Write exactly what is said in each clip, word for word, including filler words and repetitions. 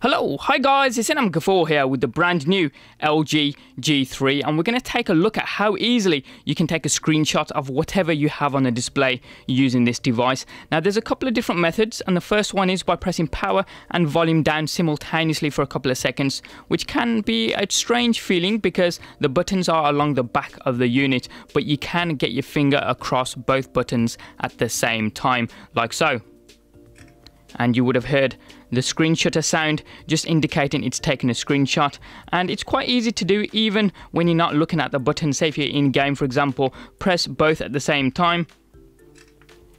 Hello, hi guys, it's Inam Ghafoor here with the brand new L G G three, and we're going to take a look at how easily you can take a screenshot of whatever you have on a display using this device. Now there's a couple of different methods, and the first one is by pressing power and volume down simultaneously for a couple of seconds, which can be a strange feeling because the buttons are along the back of the unit, but you can get your finger across both buttons at the same time, like so. And you would have heard the screenshutter sound just indicating it's taken a screenshot, and it's quite easy to do even when you're not looking at the button. Say if you're in game, for example, press both at the same time.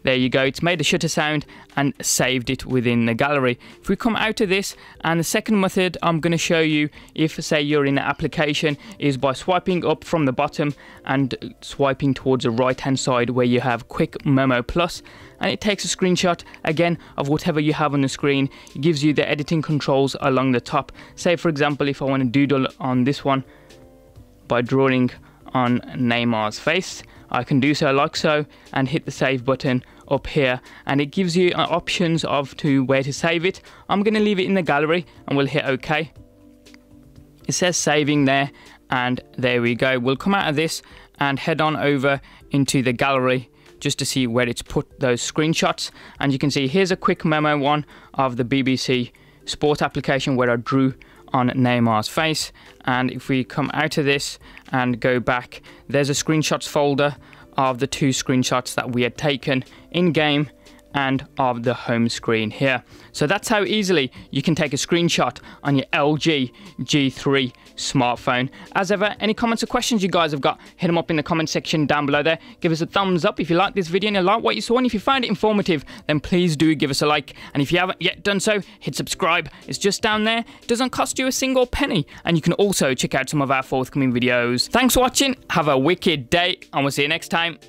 There you go, it's made a shutter sound and saved it within the gallery. If we come out of this, and the second method I'm going to show you, if say you're in an application, is by swiping up from the bottom and swiping towards the right hand side where you have qmemo+, and it takes a screenshot again of whatever you have on the screen. It gives you the editing controls along the top. Say for example, if I want to doodle on this one by drawing on Neymar's face, I can do so like so and hit the save button up here, and it gives you options of to where to save it. I'm going to leave it in the gallery and we'll hit OK. It says saving there, and there we go. We'll come out of this and head on over into the gallery just to see where it's put those screenshots, and you can see here's a quick memo one of the B B C Sport application where I drew on Neymar's face. And if we come out of this and go back, there's a screenshots folder of the two screenshots that we had taken in game and of the home screen here. So that's how easily you can take a screenshot on your L G G three smartphone. As ever, any comments or questions you guys have got, hit them up in the comment section down below there. Give us a thumbs up if you like this video and you like what you saw, and if you found it informative, then please do give us a like. And if you haven't yet done so, hit subscribe. It's just down there. It doesn't cost you a single penny, and you can also check out some of our forthcoming videos. Thanks for watching. Have a wicked day, and we'll see you next time.